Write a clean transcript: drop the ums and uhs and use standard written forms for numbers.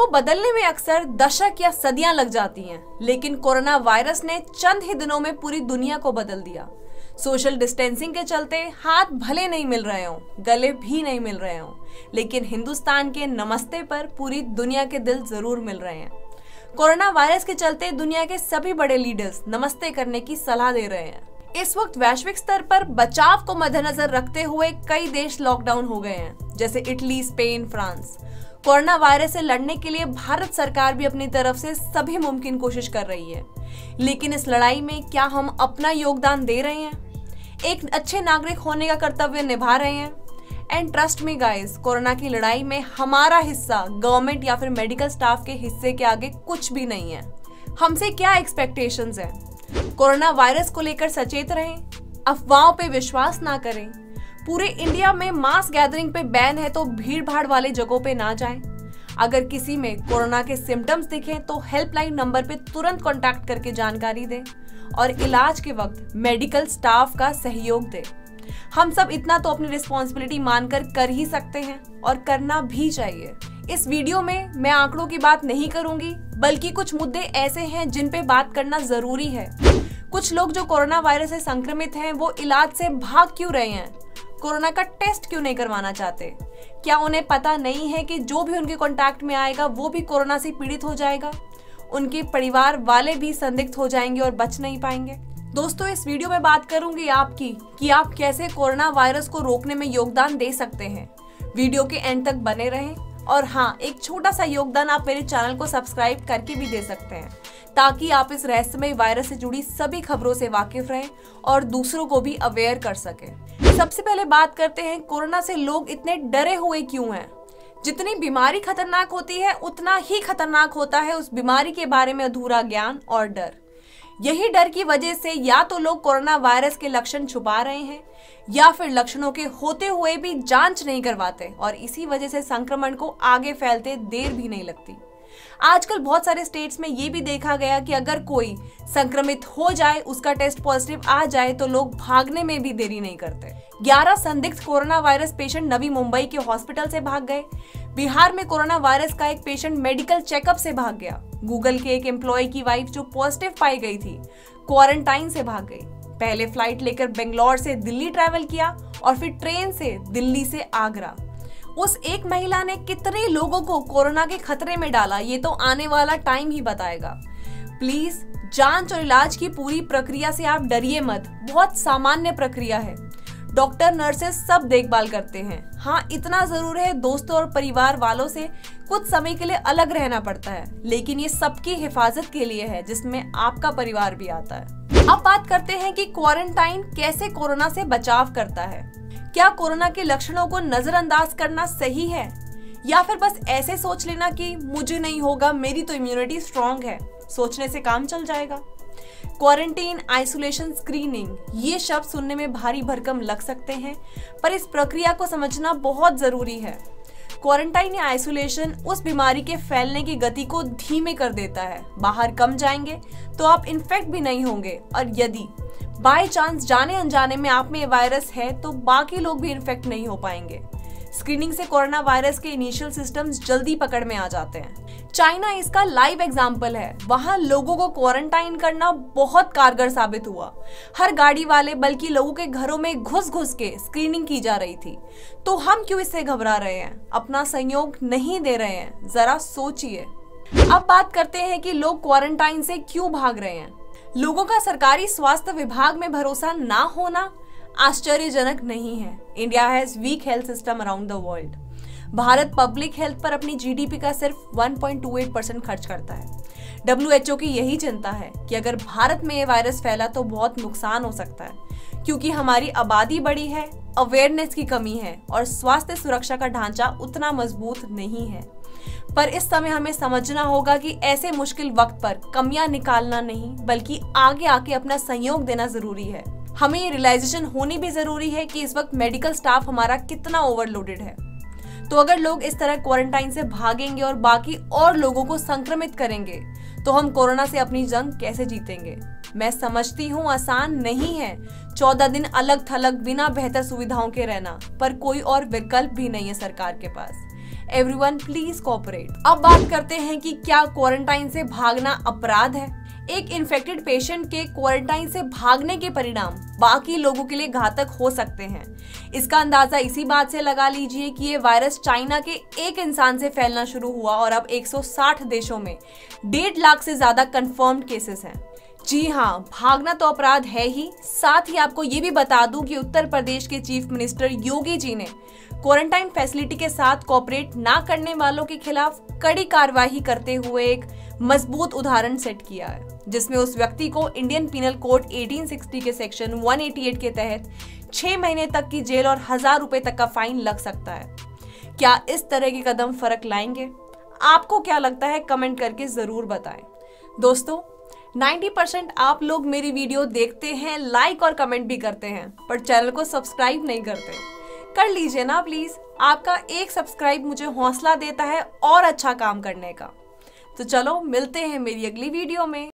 को बदलने में अक्सर दशक या सदियां लग जाती हैं, लेकिन कोरोना वायरस ने चंद ही दिनों में पूरी दुनिया को बदल दिया। सोशल डिस्टेंसिंग के चलते हाथ भले नहीं मिल रहे हों, गले भी नहीं मिल रहे हों, लेकिन हिंदुस्तान के नमस्ते पर पूरी दुनिया के दिल जरूर मिल रहे हैं। कोरोना वायरस के चलते दुनिया के सभी बड़े लीडर्स नमस्ते करने की सलाह दे रहे हैं। इस वक्त वैश्विक स्तर पर बचाव को मद्देनजर रखते हुए कई देश लॉकडाउन हो गए हैं, जैसे Italy, Spain, France. Corona virus से लड़ने के लिए भारत सरकार भी अपनी तरफ से सभी मुमकिन कोशिश कर रही है, लेकिन इस लड़ाई में क्या हम अपना योगदान दे रहे हैं? एक अच्छे नागरिक होने का कर्तव्य निभा रहे हैं? And trust me guys, corona की लड़ाई में हमारा हिस्सा गवर्नमेंट या फिर मेडिकल स्टाफ के हिस्से के आगे कुछ भी नहीं है। हमसे क्या एक्सपेक्टेशंस है? कोरोना वायरस को लेकर सचेत रहें, अफवाहों पे विश्वास ना करें। पूरे इंडिया में मास गैदरिंग पे बैन है, तो भीड़ भाड़ वाले जगहों पे ना जाएं। अगर किसी में कोरोना के सिम्टम्स दिखें तो हेल्पलाइन नंबर पे तुरंत कॉन्टैक्ट करके जानकारी दें और इलाज के वक्त मेडिकल स्टाफ का सहयोग दें। हम सब इतना तो अपनी रिस्पॉन्सिबिलिटी मानकर कर ही सकते हैं और करना भी चाहिए। इस वीडियो में मैं आंकड़ों की बात नहीं करूंगी, बल्कि कुछ मुद्दे ऐसे हैं जिन पे बात करना जरूरी है। कुछ लोग जो कोरोना वायरस से संक्रमित हैं, वो इलाज से भाग क्यों रहे हैं? कोरोना का टेस्ट क्यों नहीं करवाना चाहते? क्या उन्हें पता नहीं है कि जो भी उनके कॉन्टैक्ट में आएगा वो भी कोरोना से पीड़ित हो जाएगा? उनके परिवार वाले भी संदिग्ध हो जाएंगे और बच नहीं पाएंगे। दोस्तों, इस वीडियो में बात करूंगी आपकी कि आप कैसे कोरोना वायरस को रोकने में योगदान दे सकते हैं। वीडियो के एंड तक बने रहें और हाँ, एक छोटा सा योगदान आप मेरे चैनल को सब्सक्राइब करके भी दे सकते हैं, ताकि आप इस रहस्यमय वायरस से जुड़ी सभी खबरों से वाकिफ रहें और दूसरों को भी अवेयर कर सकें। सबसे पहले बात करते हैं, कोरोना से लोग इतने डरे हुए क्यों हैं? जितनी बीमारी खतरनाक होती है, उतना ही खतरनाक होता है उस बीमारी के बारे में अधूरा ज्ञान और डर। यही डर की वजह से या तो लोग कोरोना वायरस के लक्षण छुपा रहे हैं या फिर लक्षणों के होते हुए भी जांच नहीं करवाते, और इसी वजह से संक्रमण को आगे फैलते देर भी नहीं लगती। आजकल बहुत सारे स्टेट्स में ये भी देखा गया कि अगर कोई संक्रमित हो जाए, उसका टेस्ट पॉजिटिव आ जाए, तो लोग भागने में भी देरी नहीं करते। 11 संदिग्ध corona virus patient Navi Mumbai के हॉस्पिटल से भाग गए। बिहार में कोरोना वायरस का एक पेशेंट मेडिकल चेकअप से भाग गया। गूगल के एक एम्प्लॉय की वाइफ, जो पॉजिटिव पाई गई थी, क्वारंटाइन से भाग गई। पहले फ्लाइट लेकर बेंगलोर से दिल्ली ट्रैवल किया और फिर ट्रेन से दिल्ली से आगरा। उस एक महिला ने कितने लोगों को कोरोना के खतरे में डाला, ये तो आने वाला टाइम ही बताएगा। प्लीज जांच और इलाज की पूरी प्रक्रिया से आप डरिए मत, बहुत सामान्य प्रक्रिया है। डॉक्टर, नर्सेस सब देखभाल करते हैं। हाँ, इतना जरूर है दोस्तों और परिवार वालों से कुछ समय के लिए अलग रहना पड़ता है, लेकिन ये सबकी हिफाजत के लिए है, जिसमें आपका परिवार भी आता है। अब बात करते हैं कि क्वारंटाइन कैसे कोरोना से बचाव करता है। क्या कोरोना के लक्षणों को नजरअंदाज करना सही है, या फिर बस ऐसे सोच लेना कि मुझे नहीं होगा, मेरी तो इम्यूनिटी स्ट्रांग है? सोचने से काम चल जाएगा। क्वारंटीन, आइसोलेशन, स्क्रीनिंग, ये शब्द सुनने में भारी भरकम लग सकते हैं, पर इस प्रक्रिया को समझना बहुत जरूरी है। क्वारंटाइन या आइसोलेशन उस बीमारी के फैलने की गति को धीमे कर देता है। बाहर कम जाएंगे तो आप इन्फेक्ट भी नहीं होंगे, और यदि बाय चांस जाने अनजाने में आप में वायरस है तो बाकी लोग भी इन्फेक्ट नहीं हो पाएंगे। स्क्रीनिंग से कोरोना वायरस के इनिशियल सिस्टम्स जल्दी पकड़ में आ जाते हैं। चाइना इसका लाइव एग्जाम्पल है। वहां लोगों को क्वारंटाइन करना बहुत कारगर साबित हुआ। हर गाड़ी वाले, बल्कि लोगों के घरों में घुस के स्क्रीनिंग की जा रही थी। तो हम क्यों इससे घबरा रहे हैं, अपना सहयोग नहीं दे रहे हैं? जरा सोचिए। अब बात करते हैं कि लोग क्वारंटाइन से क्यों भाग रहे हैं। लोगों का सरकारी स्वास्थ्य विभाग में भरोसा ना होना आश्चर्यजनक नहीं है। India has weak health system around the world. Bharat public health पर अपनी जीडीपी का सिर्फ 1.28% खर्च करता है। WHO की यही चिंता है कि अगर भारत में ये वायरस फैला तो बहुत नुकसान हो सकता है, क्योंकि हमारी आबादी बड़ी है, अवेयरनेस की कमी है और स्वास्थ्य सुरक्षा का ढांचा उतना मजबूत नहीं है। पर इस समय हमें समझना होगा कि ऐसे मुश्किल वक्त पर कमियां निकालना नहीं, बल्कि आगे आके अपना सहयोग देना जरूरी है। हमें ये रियलाइजेशन होनी भी जरूरी है कि इस वक्त मेडिकल स्टाफ हमारा कितना ओवरलोडेड है। तो अगर लोग इस तरह क्वारंटाइन से भागेंगे और बाकी और लोगों को संक्रमित करेंगे, तो हम कोरोना से अपनी जंग कैसे जीतेंगे? मैं समझती हूँ आसान नहीं है 14 दिन अलग थलग बिना बेहतर सुविधाओं के रहना, पर कोई और विकल्प भी नहीं है सरकार के पास। Everyone please cooperate. अब बात करते हैं कि क्या क्वारंटाइन से भागना अपराध है। एक इन्फेक्टेड पेशेंट के क्वारंटाइन से भागने के परिणाम बाकी लोगों के लिए घातक हो सकते हैं। इसका अंदाजा इसी बात से लगा लीजिए कि ये वायरस चाइना के एक इंसान से फैलना शुरू हुआ और अब 160 देशों में 1.5 लाख से ज्यादा कंफर्म्ड केसेस हैं। जी हाँ, भागना तो अपराध है ही, साथ ही आपको ये भी बता दूं कि उत्तर प्रदेश के चीफ मिनिस्टर योगी जी ने क्वारंटाइन फैसिलिटी के साथ कोऑपरेट ना करने वालों के खिलाफ कड़ी कार्रवाई करते हुए एक मजबूत उदाहरण सेट किया है, जिसमें उस व्यक्ति को इंडियन पीनल कोड 1860 के सेक्शन 188 के तहत 6 महीने तक की जेल और 1000 रुपए तक का फाइन लग सकता है। क्या इस तरह के कदम फर्क लाएंगे? आपको क्या लगता है, कमेंट करके जरूर बताएं। दोस्तों, 90% आप लोग मेरी वीडियो देखते हैं, लाइक और कमेंट भी करते हैं, पर चैनल को सब्सक्राइब नहीं करते। कर लीजिए ना प्लीज, आपका एक सब्सक्राइब मुझे हौसला देता है और अच्छा काम करने का। तो चलो मिलते हैं मेरी अगली वीडियो में।